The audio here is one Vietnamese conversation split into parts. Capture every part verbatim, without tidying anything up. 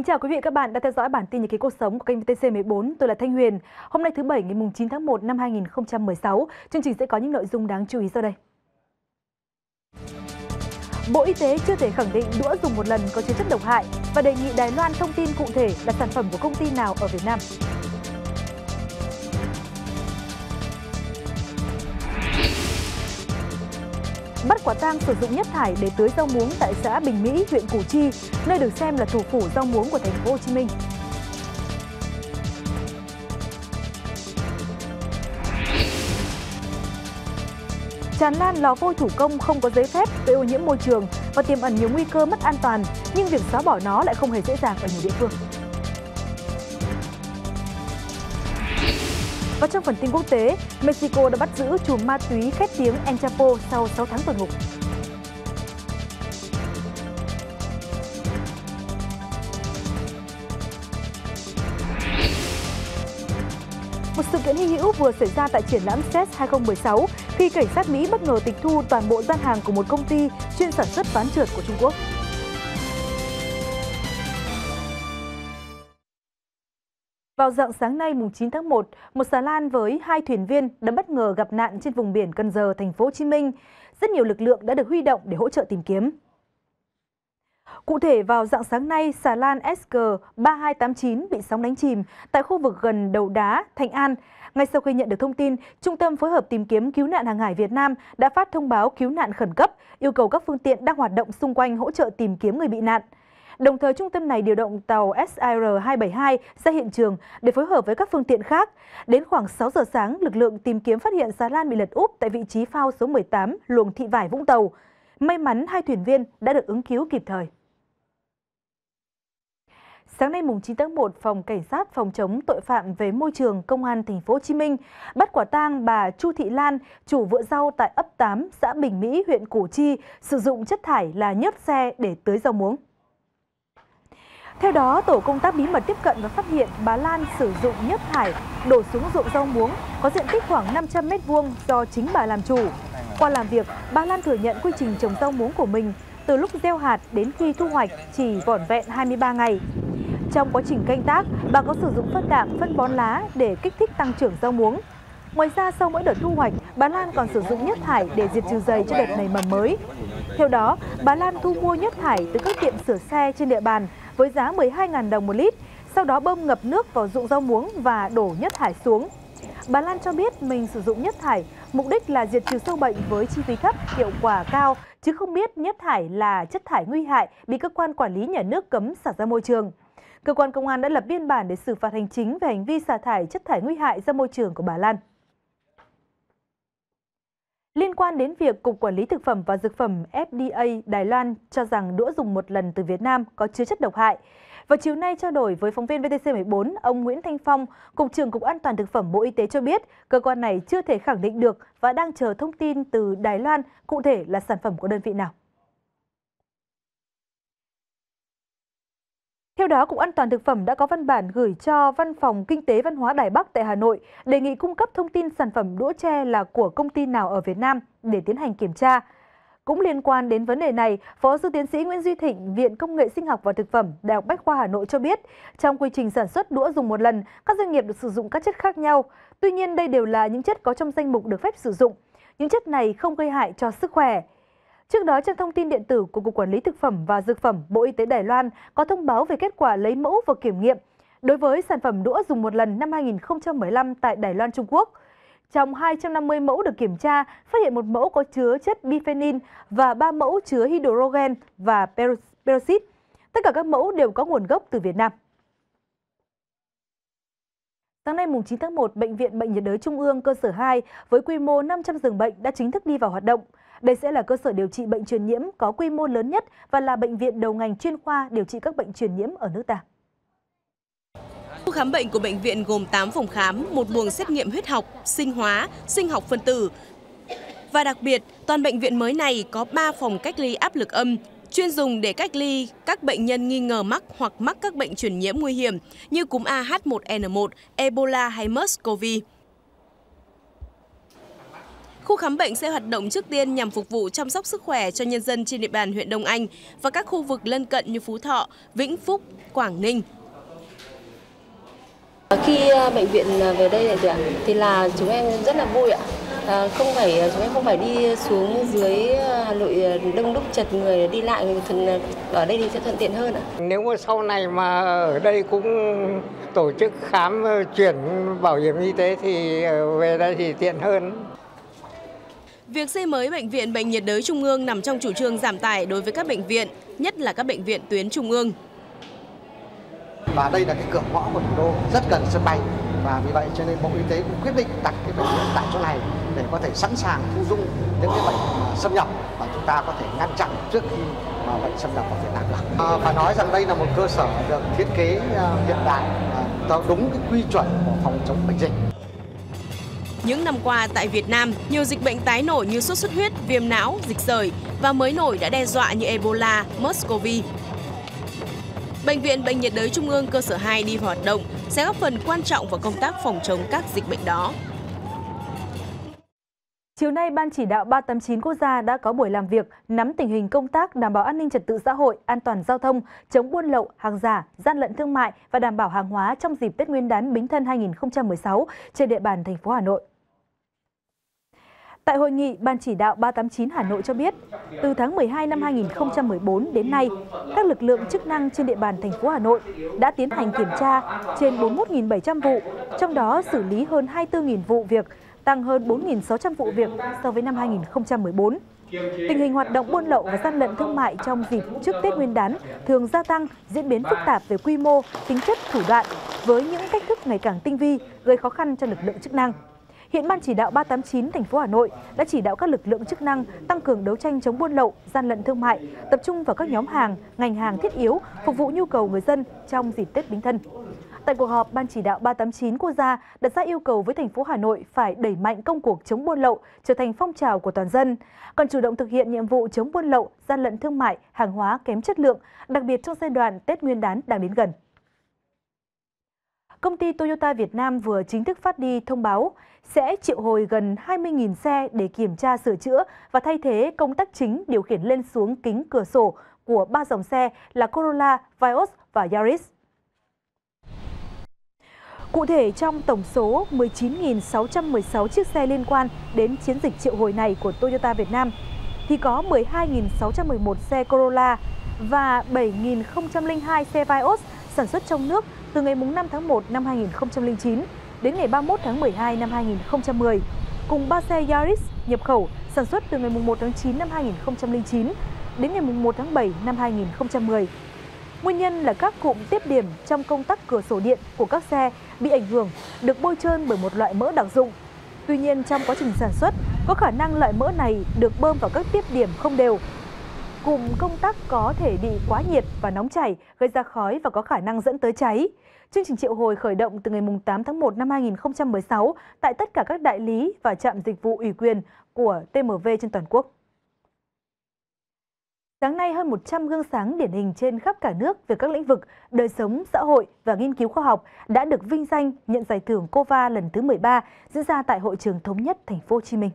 Kính chào quý vị và các bạn đã theo dõi bản tin nhật ký cuộc sống của kênh V T C mười bốn. Tôi là Thanh Huyền. Hôm nay thứ Bảy ngày chín tháng một năm hai nghìn không trăm mười sáu, chương trình sẽ có những nội dung đáng chú ý sau đây. Bộ Y tế chưa thể khẳng định đũa dùng một lần có chứa chất độc hại và đề nghị Đài Loan thông tin cụ thể là sản phẩm của công ty nào ở Việt Nam. Bắt quả tang sử dụng nhất thải để tưới rau muống tại xã Bình Mỹ, huyện Củ Chi, nơi được xem là thủ phủ rau muống của thành phố Hồ Chí Minh. Tràn lan lò vôi thủ công không có giấy phép gây ô nhiễm môi trường và tiềm ẩn nhiều nguy cơ mất an toàn, nhưng việc xóa bỏ nó lại không hề dễ dàng ở nhiều địa phương. Và trong phần tin quốc tế, Mexico đã bắt giữ trùm ma túy khét tiếng El Chapo sau sáu tháng tuần ngục. Một sự kiện hy hữu vừa xảy ra tại triển lãm C E S hai không một sáu khi cảnh sát Mỹ bất ngờ tịch thu toàn bộ gian hàng của một công ty chuyên sản xuất ván trượt của Trung Quốc. Vào rạng sáng nay mùng chín tháng một, một xà lan với hai thuyền viên đã bất ngờ gặp nạn trên vùng biển Cần Giờ, thành phố Hồ Chí Minh. Rất nhiều lực lượng đã được huy động để hỗ trợ tìm kiếm. Cụ thể, vào rạng sáng nay, xà lan S K ba hai tám chín bị sóng đánh chìm tại khu vực gần Đầu Đá, Thạnh An. Ngay sau khi nhận được thông tin, Trung tâm phối hợp tìm kiếm cứu nạn hàng hải Việt Nam đã phát thông báo cứu nạn khẩn cấp, yêu cầu các phương tiện đang hoạt động xung quanh hỗ trợ tìm kiếm người bị nạn. Đồng thời, trung tâm này điều động tàu S I R hai bảy hai ra hiện trường để phối hợp với các phương tiện khác. Đến khoảng sáu giờ sáng, lực lượng tìm kiếm phát hiện xà lan bị lật úp tại vị trí phao số mười tám, luồng Thị Vải, Vũng Tàu. May mắn, hai thuyền viên đã được ứng cứu kịp thời. Sáng nay mùng chín tháng một, Phòng Cảnh sát phòng chống tội phạm về môi trường Công an thành phố Hồ Chí Minh bắt quả tang bà Chu Thị Lan, chủ vựa rau tại ấp tám, xã Bình Mỹ, huyện Củ Chi, sử dụng chất thải là nhớt xe để tưới rau muống. Theo đó, tổ công tác bí mật tiếp cận và phát hiện bà Lan sử dụng nhớt thải đổ xuống ruộng rau muống có diện tích khoảng năm trăm mét vuông do chính bà làm chủ. Qua làm việc, bà Lan thừa nhận quy trình trồng rau muống của mình từ lúc gieo hạt đến khi thu hoạch chỉ vỏn vẹn hai mươi ba ngày. Trong quá trình canh tác, bà có sử dụng phân đạm, phân bón lá để kích thích tăng trưởng rau muống. Ngoài ra, sau mỗi đợt thu hoạch, bà Lan còn sử dụng nhớt thải để diệt trừ giầy cho đợt nảy mầm mới. Theo đó, bà Lan thu mua nhớt thải từ các tiệm sửa xe trên địa bàn với giá mười hai nghìn đồng một lít, sau đó bơm ngập nước vào ruộng rau muống và đổ nhớt thải xuống. Bà Lan cho biết mình sử dụng nhớt thải mục đích là diệt trừ sâu bệnh với chi phí thấp, hiệu quả cao, chứ không biết nhớt thải là chất thải nguy hại bị cơ quan quản lý nhà nước cấm xả ra môi trường. Cơ quan công an đã lập biên bản để xử phạt hành chính về hành vi xả thải chất thải nguy hại ra môi trường của bà Lan. Liên quan đến việc Cục Quản lý Thực phẩm và Dược phẩm F D A Đài Loan cho rằng đũa dùng một lần từ Việt Nam có chứa chất độc hại. Vào chiều nay trao đổi với phóng viên V T C mười bốn, ông Nguyễn Thanh Phong, Cục trưởng Cục An toàn Thực phẩm Bộ Y tế cho biết cơ quan này chưa thể khẳng định được và đang chờ thông tin từ Đài Loan cụ thể là sản phẩm của đơn vị nào. Theo đó, Cục An toàn Thực phẩm đã có văn bản gửi cho Văn phòng Kinh tế Văn hóa Đài Bắc tại Hà Nội đề nghị cung cấp thông tin sản phẩm đũa tre là của công ty nào ở Việt Nam để tiến hành kiểm tra. Cũng liên quan đến vấn đề này, Phó sư tiến sĩ Nguyễn Duy Thịnh, Viện Công nghệ Sinh học và Thực phẩm, Đại học Bách khoa Hà Nội cho biết, trong quy trình sản xuất đũa dùng một lần, các doanh nghiệp được sử dụng các chất khác nhau. Tuy nhiên, đây đều là những chất có trong danh mục được phép sử dụng. Những chất này không gây hại cho sức khỏe. Trước đó, trang thông tin điện tử của Cục Quản lý Thực phẩm và Dược phẩm Bộ Y tế Đài Loan có thông báo về kết quả lấy mẫu và kiểm nghiệm đối với sản phẩm đũa dùng một lần năm hai nghìn không trăm mười lăm tại Đài Loan, Trung Quốc. Trong hai trăm năm mươi mẫu được kiểm tra, phát hiện một mẫu có chứa chất biphenyl và ba mẫu chứa hydrogen và peroxide. Tất cả các mẫu đều có nguồn gốc từ Việt Nam. Sáng nay mùng chín tháng một, Bệnh viện Bệnh nhiệt đới Trung ương cơ sở hai với quy mô năm trăm giường bệnh đã chính thức đi vào hoạt động. Đây sẽ là cơ sở điều trị bệnh truyền nhiễm có quy mô lớn nhất và là bệnh viện đầu ngành chuyên khoa điều trị các bệnh truyền nhiễm ở nước ta. Khu khám bệnh của bệnh viện gồm tám phòng khám, một buồng xét nghiệm huyết học, sinh hóa, sinh học phân tử. Và đặc biệt, toàn bệnh viện mới này có ba phòng cách ly áp lực âm, chuyên dùng để cách ly các bệnh nhân nghi ngờ mắc hoặc mắc các bệnh truyền nhiễm nguy hiểm như cúm A H một N một, Ebola hay MERS-CoV. Khu khám bệnh sẽ hoạt động trước tiên nhằm phục vụ chăm sóc sức khỏe cho nhân dân trên địa bàn huyện Đông Anh và các khu vực lân cận như Phú Thọ, Vĩnh Phúc, Quảng Ninh. Khi bệnh viện về đây thì là chúng em rất là vui ạ. À, không phải chúng em không phải đi xuống dưới Hà Nội đông đúc chật người đi lại, thuận ở đây thì sẽ thuận tiện hơn ạ. Nếu mà sau này mà ở đây cũng tổ chức khám chuyển bảo hiểm y tế thì về đây thì tiện hơn. Việc xây mới Bệnh viện Bệnh nhiệt đới Trung ương nằm trong chủ trương giảm tải đối với các bệnh viện, nhất là các bệnh viện tuyến Trung ương. Và đây là cái cửa ngõ của thủ đô, rất gần sân bay. Và vì vậy cho nên Bộ Y tế cũng quyết định đặt cái bệnh viện tại chỗ này để có thể sẵn sàng thu dung những cái bệnh xâm nhập và chúng ta có thể ngăn chặn trước khi mà bệnh xâm nhập vào Việt Nam được. À, và nói rằng đây là một cơ sở được thiết kế hiện đại, theo đúng cái quy chuẩn của phòng chống bệnh dịch. Những năm qua tại Việt Nam, nhiều dịch bệnh tái nổi như sốt xuất huyết, viêm não, dịch sởi và mới nổi đã đe dọa như Ebola, MERS-CoV. Bệnh viện Bệnh nhiệt đới Trung ương cơ sở hai đi vào hoạt động sẽ góp phần quan trọng vào công tác phòng chống các dịch bệnh đó. Chiều nay, Ban chỉ đạo ba tám chín quốc gia đã có buổi làm việc nắm tình hình công tác đảm bảo an ninh trật tự xã hội, an toàn giao thông, chống buôn lậu, hàng giả, gian lận thương mại và đảm bảo hàng hóa trong dịp Tết Nguyên đán Bính Thân hai nghìn không trăm mười sáu trên địa bàn thành phố Hà Nội. Tại hội nghị, Ban chỉ đạo ba tám chín Hà Nội cho biết, từ tháng mười hai năm hai nghìn không trăm mười bốn đến nay, các lực lượng chức năng trên địa bàn thành phố Hà Nội đã tiến hành kiểm tra trên bốn mươi mốt nghìn bảy trăm vụ, trong đó xử lý hơn hai mươi tư nghìn vụ việc, tăng hơn bốn nghìn sáu trăm vụ việc so với năm hai nghìn không trăm mười bốn. Tình hình hoạt động buôn lậu và gian lận thương mại trong dịp trước Tết Nguyên đán thường gia tăng, diễn biến phức tạp về quy mô, tính chất, thủ đoạn, với những cách thức ngày càng tinh vi, gây khó khăn cho lực lượng chức năng. Hiện Ban chỉ đạo ba tám chín thành phố Hà Nội đã chỉ đạo các lực lượng chức năng tăng cường đấu tranh chống buôn lậu, gian lận thương mại, tập trung vào các nhóm hàng, ngành hàng thiết yếu phục vụ nhu cầu người dân trong dịp Tết Bính Thân. Tại cuộc họp, Ban chỉ đạo ba tám chín quốc gia đặt ra yêu cầu với thành phố Hà Nội phải đẩy mạnh công cuộc chống buôn lậu trở thành phong trào của toàn dân, còn chủ động thực hiện nhiệm vụ chống buôn lậu, gian lận thương mại, hàng hóa kém chất lượng, đặc biệt trong giai đoạn Tết Nguyên đán đang đến gần. Công ty Toyota Việt Nam vừa chính thức phát đi thông báo sẽ triệu hồi gần hai mươi nghìn xe để kiểm tra, sửa chữa và thay thế công tắc chính điều khiển lên xuống kính cửa sổ của ba dòng xe là Corolla, Vios và Yaris. Cụ thể, trong tổng số mười chín nghìn sáu trăm mười sáu chiếc xe liên quan đến chiến dịch triệu hồi này của Toyota Việt Nam, thì có mười hai nghìn sáu trăm mười một xe Corolla và bảy nghìn không trăm linh hai xe Vios sản xuất trong nước từ ngày mùng năm tháng một năm hai nghìn không trăm linh chín đến ngày ba mươi mốt tháng mười hai năm hai nghìn không trăm mười, cùng ba xe Yaris nhập khẩu sản xuất từ ngày mùng một tháng chín năm hai nghìn không trăm linh chín đến ngày mùng một tháng bảy năm hai nghìn không trăm mười. Nguyên nhân là các cụm tiếp điểm trong công tắc cửa sổ điện của các xe bị ảnh hưởng được bôi trơn bởi một loại mỡ đặc dụng. Tuy nhiên, trong quá trình sản xuất, có khả năng loại mỡ này được bơm vào các tiếp điểm không đều. Cụm công tắc có thể bị quá nhiệt và nóng chảy, gây ra khói và có khả năng dẫn tới cháy. Chương trình triệu hồi khởi động từ ngày mùng tám tháng một năm hai nghìn không trăm mười sáu tại tất cả các đại lý và trạm dịch vụ ủy quyền của tê em vê trên toàn quốc. Sáng nay, hơn một trăm gương sáng điển hình trên khắp cả nước về các lĩnh vực đời sống, xã hội và nghiên cứu khoa học đã được vinh danh nhận giải thưởng Kova lần thứ mười ba diễn ra tại Hội trường Thống nhất Thành phố Hồ Chí Minh.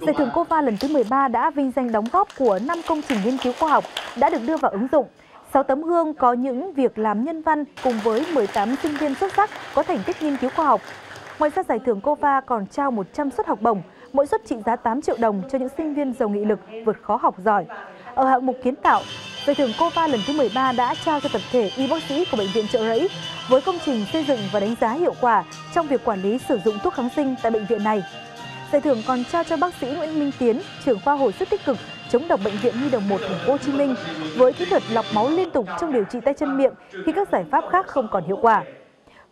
Giải thưởng Kova lần thứ mười ba đã vinh danh đóng góp của năm công trình nghiên cứu khoa học đã được đưa vào ứng dụng, sáu tấm gương có những việc làm nhân văn cùng với mười tám sinh viên xuất sắc có thành tích nghiên cứu khoa học. Ngoài ra, giải thưởng Kova còn trao một trăm suất học bổng, mỗi suất trị giá tám triệu đồng cho những sinh viên giàu nghị lực, vượt khó học giỏi. Ở hạng mục kiến tạo, giải thưởng Kova lần thứ mười ba đã trao cho tập thể y bác sĩ của Bệnh viện Trợ Rẫy với công trình xây dựng và đánh giá hiệu quả trong việc quản lý sử dụng thuốc kháng sinh tại bệnh viện này. Giải thưởng còn trao cho bác sĩ Nguyễn Minh Tiến, trưởng khoa hồi sức tích cực chống độc Bệnh viện Nhi Đồng một Thành phố Hồ Chí Minh với kỹ thuật lọc máu liên tục trong điều trị tay chân miệng khi các giải pháp khác không còn hiệu quả.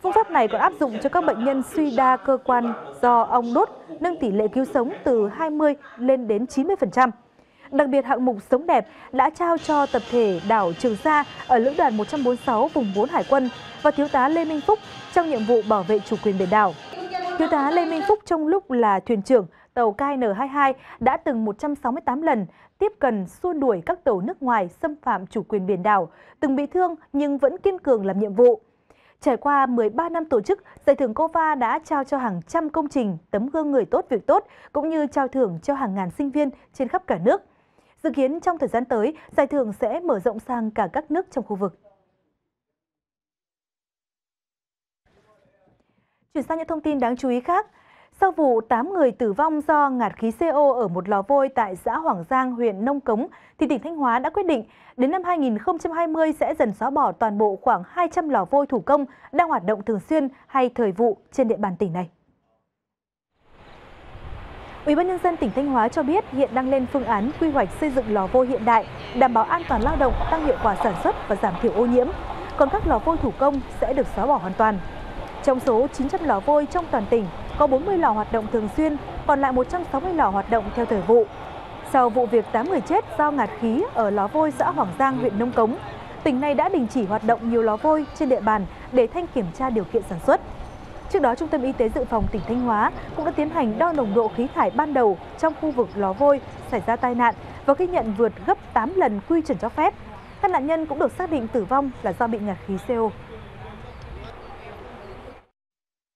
Phương pháp này còn áp dụng cho các bệnh nhân suy đa cơ quan do ong đốt, nâng tỷ lệ cứu sống từ hai mươi lên đến chín mươi phần trăm. Đặc biệt, hạng mục Sống đẹp đã trao cho tập thể đảo Trường Sa ở Lữ đoàn một trăm bốn mươi sáu vùng bốn Hải quân và thiếu tá Lê Minh Phúc trong nhiệm vụ bảo vệ chủ quyền biển đảo. Thiếu tá Lê Minh Phúc trong lúc là thuyền trưởng tàu K N hai mươi hai đã từng một trăm sáu mươi tám lần tiếp cận xua đuổi các tàu nước ngoài xâm phạm chủ quyền biển đảo, từng bị thương nhưng vẫn kiên cường làm nhiệm vụ. Trải qua mười ba năm tổ chức, giải thưởng Kova đã trao cho hàng trăm công trình, tấm gương người tốt việc tốt, cũng như trao thưởng cho hàng ngàn sinh viên trên khắp cả nước. Dự kiến trong thời gian tới, giải thưởng sẽ mở rộng sang cả các nước trong khu vực. Chuyển sang những thông tin đáng chú ý khác. Sau vụ tám người tử vong do ngạt khí xê o ở một lò vôi tại xã Hoàng Giang, huyện Nông Cống, thì tỉnh Thanh Hóa đã quyết định đến năm hai nghìn không trăm hai mươi sẽ dần xóa bỏ toàn bộ khoảng hai trăm lò vôi thủ công đang hoạt động thường xuyên hay thời vụ trên địa bàn tỉnh này. Ủy ban nhân dân tỉnh Thanh Hóa cho biết hiện đang lên phương án quy hoạch xây dựng lò vôi hiện đại, đảm bảo an toàn lao động, tăng hiệu quả sản xuất và giảm thiểu ô nhiễm, còn các lò vôi thủ công sẽ được xóa bỏ hoàn toàn. Trong số chín trăm lò vôi trong toàn tỉnh, có bốn mươi lò hoạt động thường xuyên, còn lại một trăm sáu mươi lò hoạt động theo thời vụ. Sau vụ việc tám người chết do ngạt khí ở lò vôi xã Hoàng Giang, huyện Nông Cống, tỉnh này đã đình chỉ hoạt động nhiều lò vôi trên địa bàn để thanh kiểm tra điều kiện sản xuất. Trước đó, Trung tâm Y tế Dự phòng tỉnh Thanh Hóa cũng đã tiến hành đo nồng độ khí thải ban đầu trong khu vực lò vôi xảy ra tai nạn và ghi nhận vượt gấp tám lần quy chuẩn cho phép. Các nạn nhân cũng được xác định tử vong là do bị ngạt khí xê o.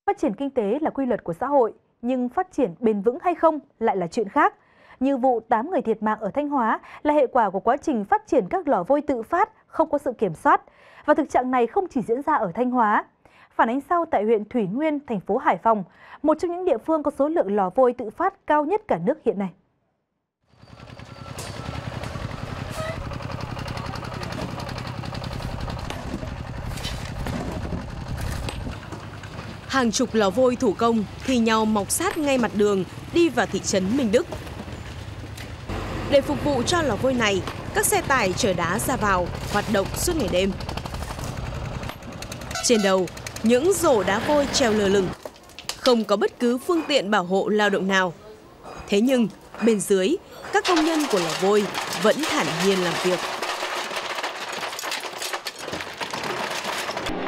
Phát triển kinh tế là quy luật của xã hội, nhưng phát triển bền vững hay không lại là chuyện khác. Như vụ tám người thiệt mạng ở Thanh Hóa là hệ quả của quá trình phát triển các lò vôi tự phát, không có sự kiểm soát. Và thực trạng này không chỉ diễn ra ở Thanh Hóa. Phản ánh sau tại huyện Thủy Nguyên, thành phố Hải Phòng, một trong những địa phương có số lượng lò vôi tự phát cao nhất cả nước hiện nay. Hàng chục lò vôi thủ công thi nhau mọc sát ngay mặt đường đi vào thị trấn Minh Đức. Để phục vụ cho lò vôi này, các xe tải chở đá ra vào hoạt động suốt ngày đêm. Trên đầu, những rổ đá vôi treo lơ lửng, không có bất cứ phương tiện bảo hộ lao động nào. Thế nhưng, bên dưới, các công nhân của lò vôi vẫn thản nhiên làm việc.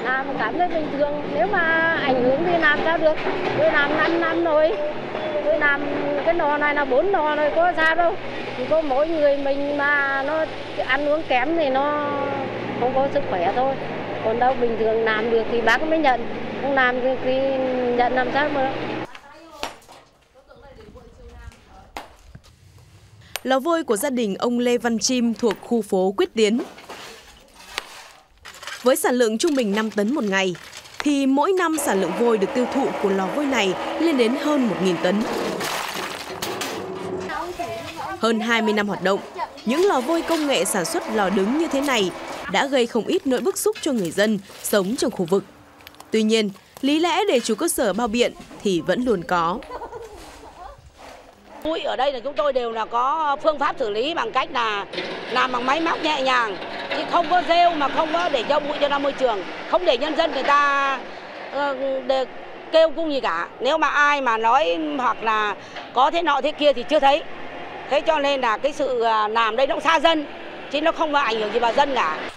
Làm cảm thấy bình thường, nếu mà ảnh hưởng thì làm ra được. Tôi làm năm năm rồi, tôi làm cái nò này là bốn nò rồi, có ra đâu. Chỉ có mỗi người mình mà nó ăn uống kém thì nó không có sức khỏe thôi. Còn đâu bình thường làm được thì bác mới nhận, không làm được thì nhận làm sao mà. Lò vôi của gia đình ông Lê Văn Chim thuộc khu phố Quyết Tiến. Với sản lượng trung bình năm tấn một ngày, thì mỗi năm sản lượng vôi được tiêu thụ của lò vôi này lên đến hơn một nghìn tấn. Hơn hai mươi năm hoạt động, những lò vôi công nghệ sản xuất lò đứng như thế này đã gây không ít nỗi bức xúc cho người dân sống trong khu vực. Tuy nhiên, lý lẽ để chủ cơ sở bao biện thì vẫn luôn có. Ở đây là chúng tôi đều là có phương pháp xử lý bằng cách là làm bằng máy móc nhẹ nhàng, chứ không có rêu mà không có để cho bụi cho ra môi trường, không để nhân dân người ta để kêu cung gì cả. Nếu mà ai mà nói hoặc là có thế nọ thế kia thì chưa thấy. Thế cho nên là cái sự làm đây nó xa dân, chứ nó không có ảnh hưởng gì vào dân cả.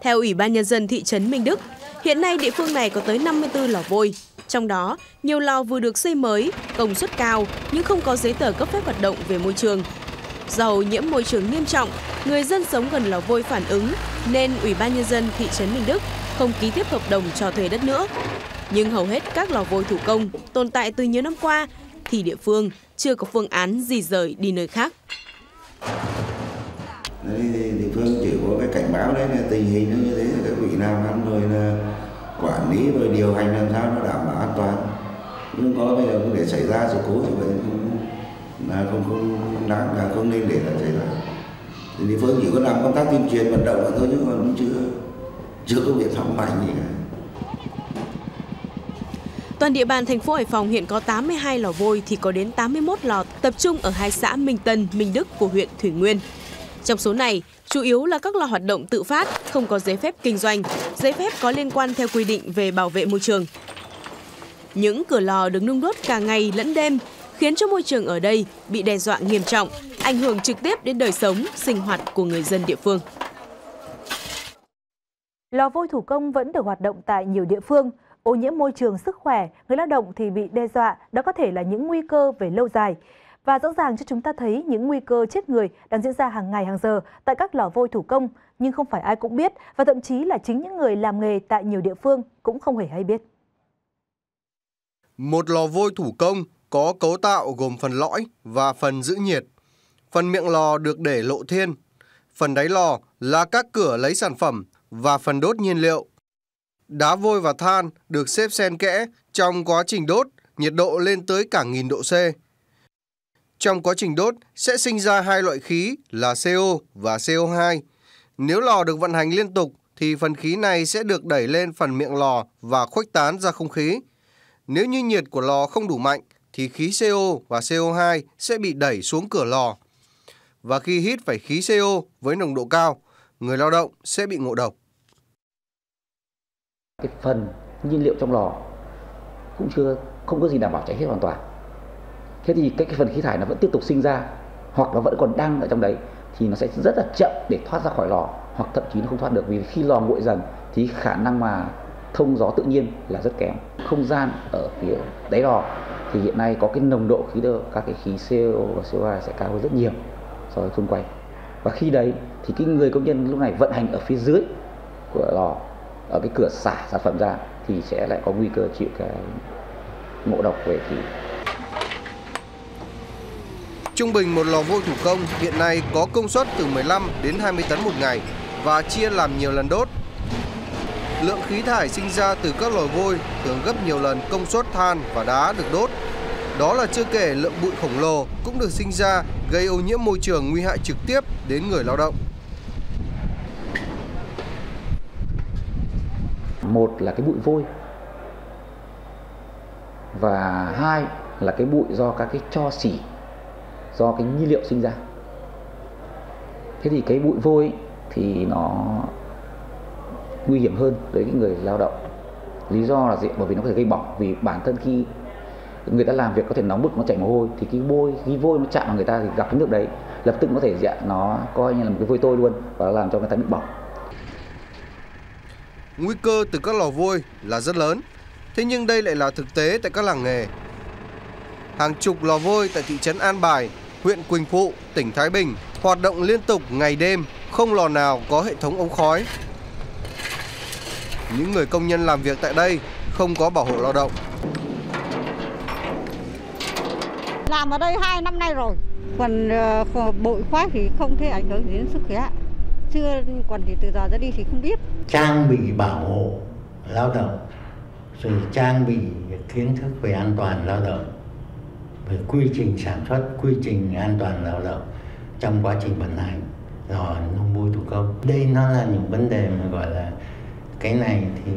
Theo Ủy ban Nhân dân thị trấn Minh Đức, hiện nay địa phương này có tới năm mươi tư lò vôi. Trong đó, nhiều lò vừa được xây mới, công suất cao nhưng không có giấy tờ cấp phép hoạt động về môi trường. Do ô nhiễm môi trường nghiêm trọng, người dân sống gần lò vôi phản ứng nên Ủy ban Nhân dân thị trấn Minh Đức không ký tiếp hợp đồng cho thuê đất nữa. Nhưng hầu hết các lò vôi thủ công tồn tại từ nhiều năm qua thì địa phương chưa có phương án di rời đi nơi khác. Đấy, địa phương chỉ có cái cảnh báo đấy là tình hình nó như thế, thì các vị nào ăn rồi là quản lý rồi điều hành làm sao nó đảm bảo an toàn. Nhưng có bây giờ cũng để xảy ra sự cố thì vậy không là không không đáng là không nên để xảy ra. Thì địa phương chỉ có làm công tác tuyên truyền vận động thôi chứ còn chưa chưa có biện pháp mạnh gì cả. Toàn địa bàn thành phố Hải Phòng hiện có tám mươi hai lò vôi thì có đến tám mươi mốt lò tập trung ở hai xã Minh Tân, Minh Đức của huyện Thủy Nguyên. Trong số này, chủ yếu là các lò hoạt động tự phát, không có giấy phép kinh doanh, giấy phép có liên quan theo quy định về bảo vệ môi trường. Những cửa lò được nung đốt cả ngày lẫn đêm khiến cho môi trường ở đây bị đe dọa nghiêm trọng, ảnh hưởng trực tiếp đến đời sống, sinh hoạt của người dân địa phương. Lò vôi thủ công vẫn được hoạt động tại nhiều địa phương. Ô nhiễm môi trường, sức khỏe, người lao động thì bị đe dọa, đó có thể là những nguy cơ về lâu dài. Và rõ ràng cho chúng ta thấy những nguy cơ chết người đang diễn ra hàng ngày hàng giờ tại các lò vôi thủ công, nhưng không phải ai cũng biết và thậm chí là chính những người làm nghề tại nhiều địa phương cũng không hề hay biết. Một lò vôi thủ công có cấu tạo gồm phần lõi và phần giữ nhiệt. Phần miệng lò được để lộ thiên. Phần đáy lò là các cửa lấy sản phẩm và phần đốt nhiên liệu. Đá vôi và than được xếp xen kẽ trong quá trình đốt, nhiệt độ lên tới cả nghìn độ C. Trong quá trình đốt sẽ sinh ra hai loại khí là xê o và xê o hai. Nếu lò được vận hành liên tục thì phần khí này sẽ được đẩy lên phần miệng lò và khuếch tán ra không khí. Nếu như nhiệt của lò không đủ mạnh thì khí xê o và xê o hai sẽ bị đẩy xuống cửa lò. Và khi hít phải khí xê o với nồng độ cao, người lao động sẽ bị ngộ độc. Cái phần nhiên liệu trong lò cũng chưa không có gì đảm bảo cháy hết hoàn toàn. Thế thì cái, cái phần khí thải nó vẫn tiếp tục sinh ra, hoặc nó vẫn còn đang ở trong đấy thì nó sẽ rất là chậm để thoát ra khỏi lò, hoặc thậm chí nó không thoát được, vì khi lò nguội dần thì khả năng mà thông gió tự nhiên là rất kém. Không gian ở phía đáy lò thì hiện nay có cái nồng độ khí đơ, các cái khí xê o và xê o hai sẽ cao hơn rất nhiều so với xung quanh. Và khi đấy thì cái người công nhân lúc này vận hành ở phía dưới của lò, ở cái cửa xả sản phẩm ra thì sẽ lại có nguy cơ chịu cái ngộ độc về khí. Trung bình một lò vôi thủ công hiện nay có công suất từ mười lăm đến hai mươi tấn một ngày và chia làm nhiều lần đốt. Lượng khí thải sinh ra từ các lò vôi thường gấp nhiều lần công suất than và đá được đốt. Đó là chưa kể lượng bụi khổng lồ cũng được sinh ra gây ô nhiễm môi trường, nguy hại trực tiếp đến người lao động. Một là cái bụi vôi và hai là cái bụi do các cái tro xỉ, do cái nhiên liệu sinh ra. Thế thì cái bụi vôi thì nó nguy hiểm hơn đối với người lao động. Lý do là gì? Bởi vì nó có thể gây bỏng, vì bản thân khi người ta làm việc có thể nóng bức, nó chảy mồ hôi thì cái vôi, cái vôi nó chạm vào người ta thì gặp cái nước đấy lập tức có thể dạ, nó coi như là một cái vôi tôi luôn và nó làm cho người ta bị bỏng. Nguy cơ từ các lò vôi là rất lớn. Thế nhưng đây lại là thực tế tại các làng nghề. Hàng chục lò vôi tại thị trấn An Bài, huyện Quỳnh Phụ, tỉnh Thái Bình hoạt động liên tục ngày đêm, không lò nào có hệ thống ống khói. Những người công nhân làm việc tại đây không có bảo hộ lao động. Làm ở đây hai năm nay rồi, còn bụi khói thì không thể ảnh hưởng đến sức khỏe. Chưa còn thì từ giờ ra đi thì không biết. Trang bị bảo hộ lao động, rồi trang bị kiến thức về an toàn lao động, về quy trình sản xuất, quy trình an toàn lao động trong quá trình vận hành lò nung vôi thủ công. Đây nó là những vấn đề mà gọi là cái này thì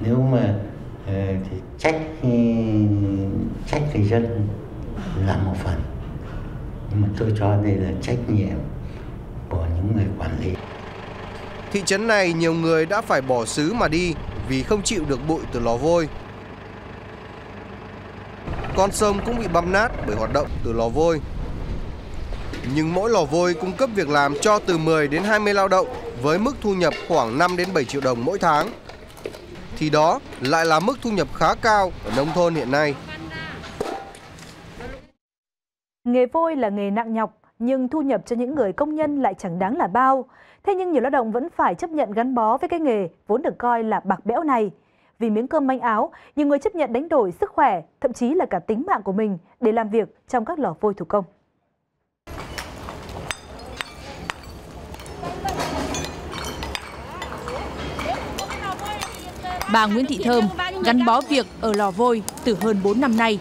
nếu mà thì trách trách người dân là một phần, nhưng mà tôi cho đây là trách nhiệm của những người quản lý. Thị trấn này nhiều người đã phải bỏ xứ mà đi vì không chịu được bụi từ lò vôi. Con sông cũng bị băm nát bởi hoạt động từ lò vôi. Nhưng mỗi lò vôi cung cấp việc làm cho từ mười đến hai mươi lao động với mức thu nhập khoảng năm đến bảy triệu đồng mỗi tháng. Thì đó lại là mức thu nhập khá cao ở nông thôn hiện nay. Nghề vôi là nghề nặng nhọc, nhưng thu nhập cho những người công nhân lại chẳng đáng là bao. Thế nhưng nhiều lao động vẫn phải chấp nhận gắn bó với cái nghề vốn được coi là bạc bẽo này. Vì miếng cơm manh áo, nhiều người chấp nhận đánh đổi sức khỏe, thậm chí là cả tính mạng của mình để làm việc trong các lò vôi thủ công. Bà Nguyễn Thị Thơm gắn bó việc ở lò vôi từ hơn bốn năm nay.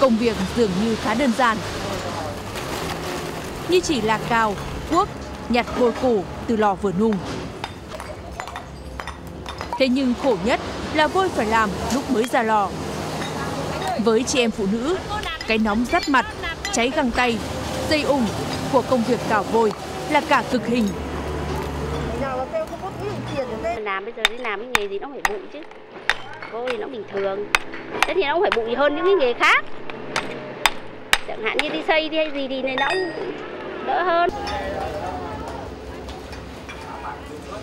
Công việc dường như khá đơn giản, như chỉ là cào, cuốc, nhặt vôi củ từ lò vừa nung. Thế nhưng khổ nhất là vôi phải làm lúc mới ra lò. Với chị em phụ nữ, cái nóng rát mặt, cháy găng tay, dây ủng của công việc cào vôi là cả cực hình. Làm bây giờ đi làm cái nghề gì nó phải bụi chứ. Vôi nó bình thường, tất nhiên nó cũng phải bụi hơn những cái nghề khác. Chẳng hạn như đi xây đi hay gì thì này nó cũng đỡ hơn.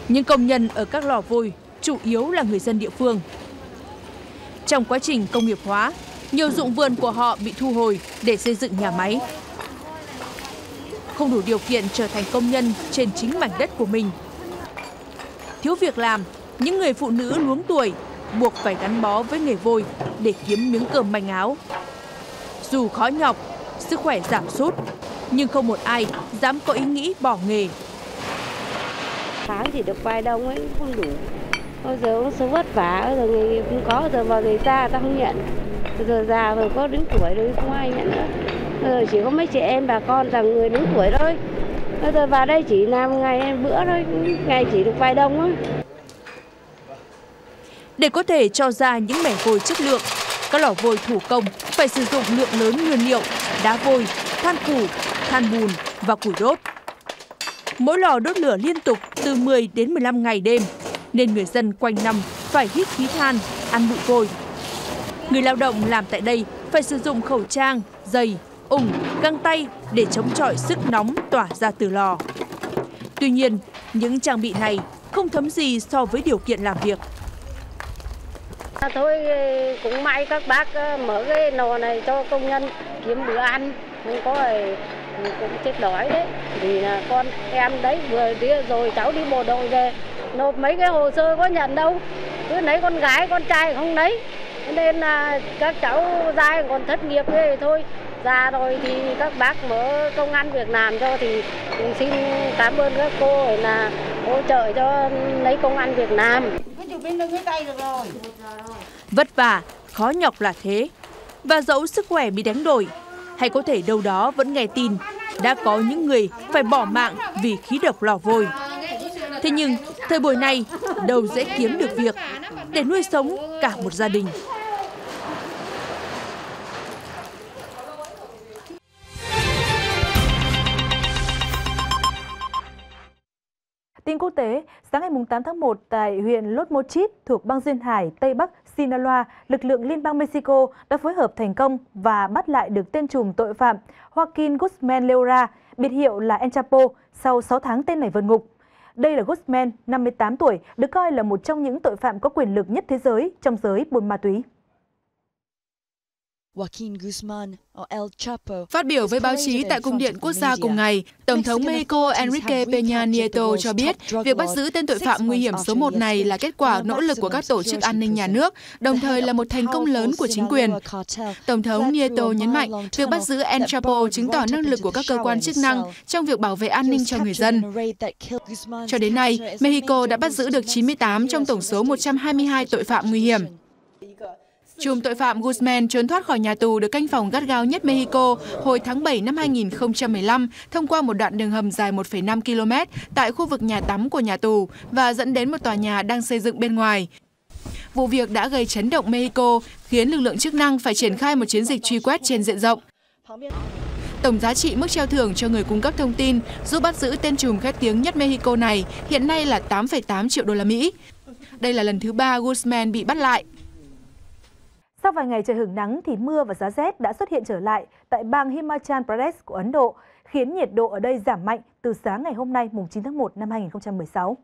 Những công nhân ở các lò vôi chủ yếu là người dân địa phương. Trong quá trình công nghiệp hóa, Nhiều ruộng vườn của họ bị thu hồi để xây dựng nhà máy. Không đủ điều kiện trở thành công nhân trên chính mảnh đất của mình. Thiếu việc làm, những người phụ nữ luống tuổi buộc phải gắn bó với nghề vôi để kiếm miếng cơm manh áo. Dù khó nhọc, sức khỏe giảm sút, nhưng không một ai dám có ý nghĩ bỏ nghề. Tháng chỉ được vài đồng ấy, không đủ. Bây giờ nó sống vất vả, giờ nghề nghiệp không có, giờ vào người ta, ta không nhận. Giờ già rồi có đến tuổi rồi không ai nhận nữa. Giờ chỉ có mấy chị em bà con là người đến tuổi thôi. Bây giờ vào đây chỉ làm ngày bữa thôi, ngày chỉ được vài đồng thôi. Để có thể cho ra những mẻ vôi chất lượng, các lò vôi thủ công phải sử dụng lượng lớn nguyên liệu, đá vôi, than củi, than bùn và củi đốt. Mỗi lò đốt lửa liên tục từ mười đến mười lăm ngày đêm, nên người dân quanh năm phải hít khí than, ăn bụi vôi. Người lao động làm tại đây phải sử dụng khẩu trang, giày, ủng, găng tay để chống chọi sức nóng tỏa ra từ lò. Tuy nhiên, những trang bị này không thấm gì so với điều kiện làm việc. Thôi cũng may các bác mở cái lò này cho công nhân kiếm bữa ăn, không có rồi cũng chết đói đấy. Vì là con em đấy vừa đi rồi cháu đi bộ đội về, nộp mấy cái hồ sơ có nhận đâu, cứ lấy con gái con trai không lấy. Nên là các cháu ra còn thất nghiệp thế thôi. Ra rồi thì các bác mở công ăn việc làm cho thì mình xin cảm ơn các cô là hỗ trợ cho lấy công ăn việc làm. Vất vả, khó nhọc là thế. Và dẫu sức khỏe bị đánh đổi, hay có thể đâu đó vẫn nghe tin đã có những người phải bỏ mạng vì khí độc lò vôi. Thế nhưng, thời buổi này đâu dễ kiếm được việc để nuôi sống cả một gia đình. Tin quốc tế, sáng ngày tám tháng một tại huyện Los Mochis thuộc bang Duyên Hải, Tây Bắc, Sinaloa, lực lượng liên bang Mexico đã phối hợp thành công và bắt lại được tên trùm tội phạm Joaquin Guzman Loera, biệt hiệu là El Chapo, sau sáu tháng tên này vượt ngục. Đây là Guzman, năm mươi tám tuổi, được coi là một trong những tội phạm có quyền lực nhất thế giới trong giới buôn ma túy. Joaquin Guzman, El Chapo. Phát biểu với báo chí tại Cung điện Quốc gia cùng ngày, Tổng thống Mexico Enrique Peña Nieto cho biết việc bắt giữ tên tội phạm nguy hiểm số một này là kết quả nỗ lực của các tổ chức an ninh nhà nước, đồng thời là một thành công lớn của chính quyền. Tổng thống Nieto nhấn mạnh việc bắt giữ El Chapo chứng tỏ năng lực của các cơ quan chức năng trong việc bảo vệ an ninh cho người dân. Cho đến nay, Mexico đã bắt giữ được chín mươi tám trong tổng số một trăm hai mươi hai tội phạm nguy hiểm. Trùm tội phạm Guzman trốn thoát khỏi nhà tù được canh phòng gắt gao nhất Mexico hồi tháng bảy năm hai nghìn không trăm mười lăm thông qua một đoạn đường hầm dài một phẩy năm ki lô mét tại khu vực nhà tắm của nhà tù và dẫn đến một tòa nhà đang xây dựng bên ngoài. Vụ việc đã gây chấn động Mexico, khiến lực lượng chức năng phải triển khai một chiến dịch truy quét trên diện rộng. Tổng giá trị mức treo thưởng cho người cung cấp thông tin giúp bắt giữ tên trùm khét tiếng nhất Mexico này hiện nay là tám phẩy tám triệu đô la Mỹ. Đây là lần thứ ba Guzman bị bắt lại. Sau vài ngày trời hưởng nắng thì mưa và giá rét đã xuất hiện trở lại tại bang Himachal Pradesh của Ấn Độ, khiến nhiệt độ ở đây giảm mạnh từ sáng ngày hôm nay mùng chín tháng một năm hai nghìn không trăm mười sáu.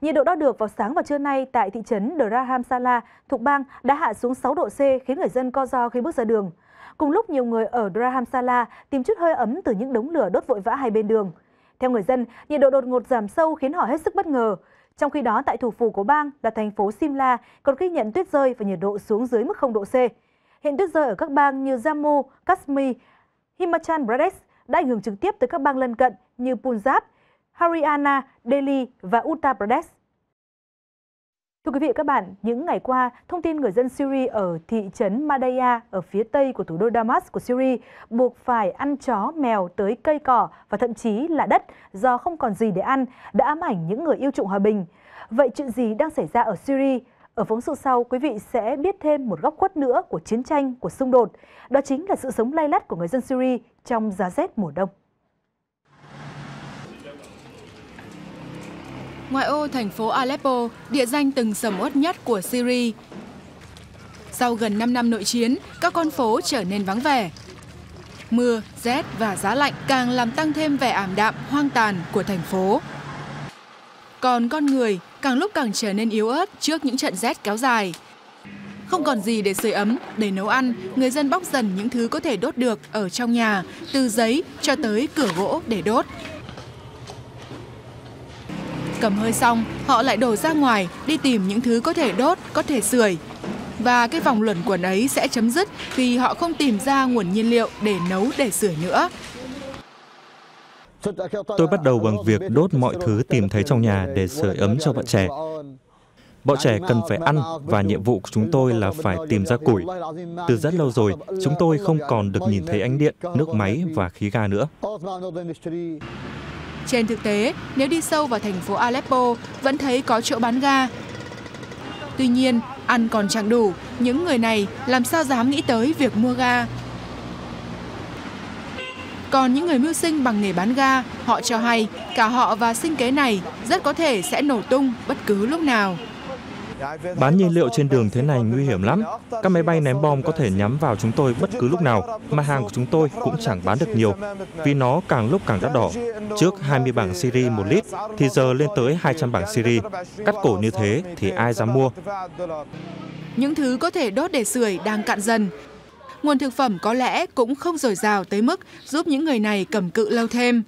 Nhiệt độ đo được vào sáng và trưa nay tại thị trấn Dharamshala thuộc bang đã hạ xuống sáu độ C khiến người dân co ro khi bước ra đường. Cùng lúc nhiều người ở Dharamshala tìm chút hơi ấm từ những đống lửa đốt vội vã hai bên đường. Theo người dân, nhiệt độ đột ngột giảm sâu khiến họ hết sức bất ngờ. Trong khi đó, tại thủ phủ của bang là thành phố Simla còn ghi nhận tuyết rơi và nhiệt độ xuống dưới mức không độ C. Hiện tuyết rơi ở các bang như Jammu, Kashmir, Himachal Pradesh đã ảnh hưởng trực tiếp tới các bang lân cận như Punjab, Haryana, Delhi và Uttar Pradesh. Thưa quý vị và các bạn, những ngày qua, thông tin người dân Syria ở thị trấn Madaya ở phía tây của thủ đô Damas của Syria buộc phải ăn chó, mèo tới cây cỏ và thậm chí là đất do không còn gì để ăn đã ám ảnh những người yêu chuộng hòa bình. Vậy chuyện gì đang xảy ra ở Syria? Ở phóng sự sau, quý vị sẽ biết thêm một góc khuất nữa của chiến tranh, của xung đột. Đó chính là sự sống lay lắt của người dân Syria trong giá rét mùa đông. Ngoại ô thành phố Aleppo, địa danh từng sầm uất nhất của Syria. Sau gần năm năm nội chiến, các con phố trở nên vắng vẻ. Mưa, rét và giá lạnh càng làm tăng thêm vẻ ảm đạm, hoang tàn của thành phố. Còn con người càng lúc càng trở nên yếu ớt trước những trận rét kéo dài. Không còn gì để sưởi ấm, để nấu ăn, người dân bóc dần những thứ có thể đốt được ở trong nhà, từ giấy cho tới cửa gỗ để đốt. Cầm hơi xong, họ lại đổ ra ngoài đi tìm những thứ có thể đốt, có thể sưởi. Và cái vòng luẩn quẩn ấy sẽ chấm dứt khi họ không tìm ra nguồn nhiên liệu để nấu, để sưởi nữa. Tôi bắt đầu bằng việc đốt mọi thứ tìm thấy trong nhà để sưởi ấm cho bọn trẻ. Bọn trẻ cần phải ăn và nhiệm vụ của chúng tôi là phải tìm ra củi. Từ rất lâu rồi, chúng tôi không còn được nhìn thấy ánh điện, nước máy và khí ga nữa. Trên thực tế, nếu đi sâu vào thành phố Aleppo, vẫn thấy có chỗ bán ga. Tuy nhiên, ăn còn chẳng đủ, những người này làm sao dám nghĩ tới việc mua ga. Còn những người mưu sinh bằng nghề bán ga, họ cho hay cả họ và sinh kế này rất có thể sẽ nổ tung bất cứ lúc nào. Bán nhiên liệu trên đường thế này nguy hiểm lắm. Các máy bay ném bom có thể nhắm vào chúng tôi bất cứ lúc nào, mà hàng của chúng tôi cũng chẳng bán được nhiều, vì nó càng lúc càng đắt đỏ. Trước hai mươi bảng Syri một lít, thì giờ lên tới hai trăm bảng Syri. Cắt cổ như thế thì ai dám mua. Những thứ có thể đốt để sưởi đang cạn dần. Nguồn thực phẩm có lẽ cũng không dồi dào tới mức giúp những người này cầm cự lâu thêm.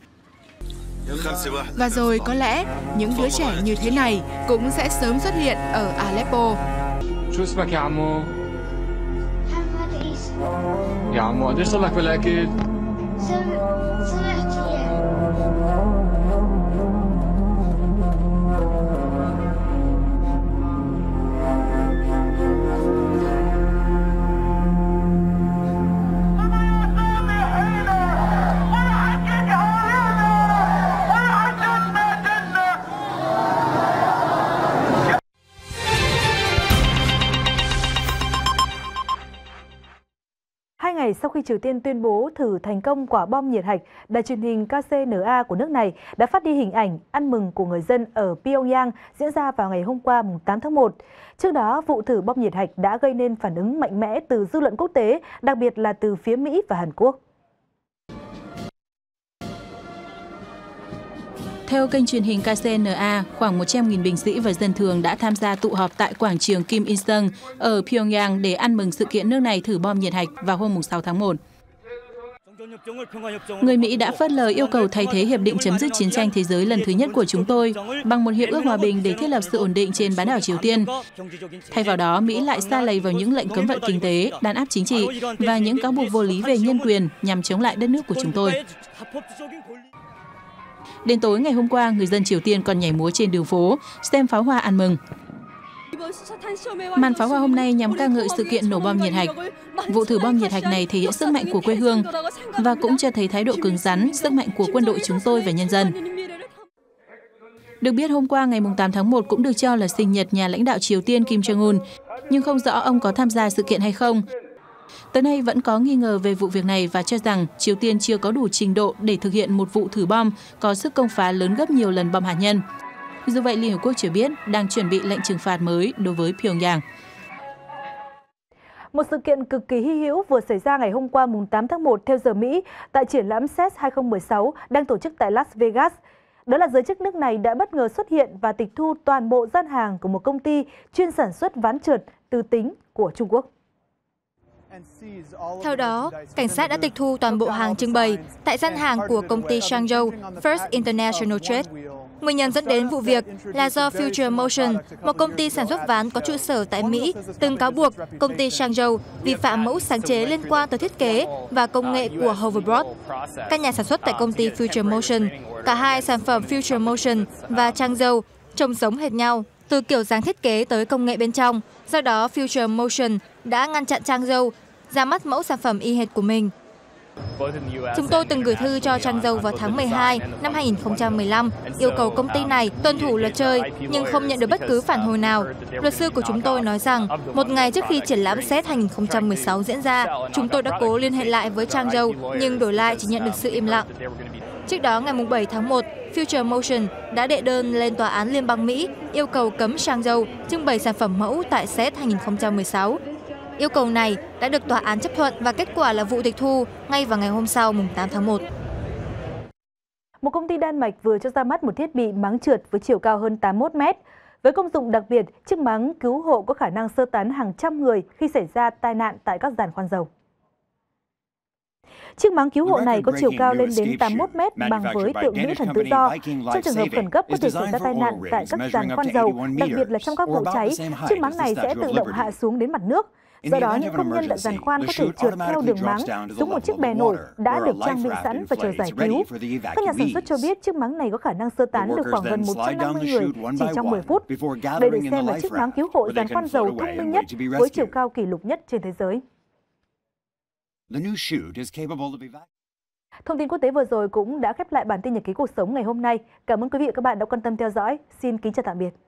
Và rồi có lẽ những đứa trẻ như thế này cũng sẽ sớm xuất hiện ở Aleppo. Sau khi Triều Tiên tuyên bố thử thành công quả bom nhiệt hạch, đài truyền hình K C N A của nước này đã phát đi hình ảnh ăn mừng của người dân ở Pyongyang diễn ra vào ngày hôm qua tám tháng một. Trước đó, vụ thử bom nhiệt hạch đã gây nên phản ứng mạnh mẽ từ dư luận quốc tế, đặc biệt là từ phía Mỹ và Hàn Quốc. Theo kênh truyền hình K C N A, khoảng một trăm nghìn binh sĩ và dân thường đã tham gia tụ họp tại quảng trường Kim Il-sung ở Pyongyang để ăn mừng sự kiện nước này thử bom nhiệt hạch vào hôm sáu tháng một. Người Mỹ đã phớt lờ yêu cầu thay thế Hiệp định chấm dứt chiến tranh thế giới lần thứ nhất của chúng tôi bằng một hiệp ước hòa bình để thiết lập sự ổn định trên bán đảo Triều Tiên. Thay vào đó, Mỹ lại sa lầy vào những lệnh cấm vận kinh tế, đàn áp chính trị và những cáo buộc vô lý về nhân quyền nhằm chống lại đất nước của chúng tôi. Đến tối ngày hôm qua, người dân Triều Tiên còn nhảy múa trên đường phố, xem pháo hoa ăn mừng. Màn pháo hoa hôm nay nhằm ca ngợi sự kiện nổ bom nhiệt hạch. Vụ thử bom nhiệt hạch này thể hiện sức mạnh của quê hương và cũng cho thấy thái độ cứng rắn, sức mạnh của quân đội chúng tôi và nhân dân. Được biết, hôm qua ngày tám tháng một cũng được cho là sinh nhật nhà lãnh đạo Triều Tiên Kim Jong-un, nhưng không rõ ông có tham gia sự kiện hay không. Tới nay vẫn có nghi ngờ về vụ việc này và cho rằng Triều Tiên chưa có đủ trình độ để thực hiện một vụ thử bom có sức công phá lớn gấp nhiều lần bom hạt nhân. Dù vậy, Liên Hợp Quốc cho biết đang chuẩn bị lệnh trừng phạt mới đối với Pyongyang. Một sự kiện cực kỳ hy hữu vừa xảy ra ngày hôm qua tám tháng một theo giờ Mỹ tại triển lãm C E S hai không một sáu đang tổ chức tại Las Vegas. Đó là giới chức nước này đã bất ngờ xuất hiện và tịch thu toàn bộ gian hàng của một công ty chuyên sản xuất ván trượt từ tính của Trung Quốc. Theo đó, cảnh sát đã tịch thu toàn bộ hàng trưng bày tại gian hàng của công ty Shangzhou First International Trade. Nguyên nhân dẫn đến vụ việc là do Future Motion, một công ty sản xuất ván có trụ sở tại Mỹ, từng cáo buộc công ty Shangzhou vi phạm mẫu sáng chế liên quan tới thiết kế và công nghệ của hoverboard. Các nhà sản xuất tại công ty Future Motion, cả hai sản phẩm Future Motion và Shangzhou trông giống hệt nhau, từ kiểu dáng thiết kế tới công nghệ bên trong. Do đó, Future Motion đã ngăn chặn Shangzhou ra mắt mẫu sản phẩm y hệt của mình. Chúng tôi từng gửi thư cho Shangzhou vào tháng mười hai năm hai nghìn không trăm mười lăm, yêu cầu công ty này tuân thủ luật chơi, nhưng không nhận được bất cứ phản hồi nào. Luật sư của chúng tôi nói rằng, một ngày trước khi triển lãm C E S hai không một sáu diễn ra, chúng tôi đã cố liên hệ lại với Shangzhou, nhưng đổi lại chỉ nhận được sự im lặng. Trước đó, ngày bảy tháng một, Future Motion đã đệ đơn lên Tòa án Liên bang Mỹ yêu cầu cấm Shangzhou trưng bày sản phẩm mẫu tại C E S hai không một sáu. Yêu cầu này đã được tòa án chấp thuận và kết quả là vụ tịch thu ngay vào ngày hôm sau tám tháng một. Một công ty Đan Mạch vừa cho ra mắt một thiết bị máng trượt với chiều cao hơn tám mươi mốt mét. Với công dụng đặc biệt, chiếc máng cứu hộ có khả năng sơ tán hàng trăm người khi xảy ra tai nạn tại các giàn khoan dầu. Chiếc máng cứu hộ này có chiều cao lên đến tám mươi mốt mét bằng với tượng nữ thần tự do. Trong trường hợp khẩn cấp có thể xảy ra tai nạn tại các giàn khoan dầu, đặc biệt là trong các vụ cháy, chiếc máng này sẽ tự động hạ xuống đến mặt nước. Do đó, những công nhân tại giàn khoan có thể trượt theo đường máng xuống một chiếc bè nổi đã được trang bị sẵn và chờ giải cứu. Các nhà sản xuất cho biết chiếc máng này có khả năng sơ tán được khoảng gần một trăm năm mươi người chỉ trong mười phút. Đây được xem là chiếc máng cứu hộ giàn khoan dầu thông minh nhất với chiều cao kỷ lục nhất trên thế giới. Thông tin quốc tế vừa rồi cũng đã khép lại bản tin nhật ký cuộc sống ngày hôm nay. Cảm ơn quý vị và các bạn đã quan tâm theo dõi. Xin kính chào tạm biệt.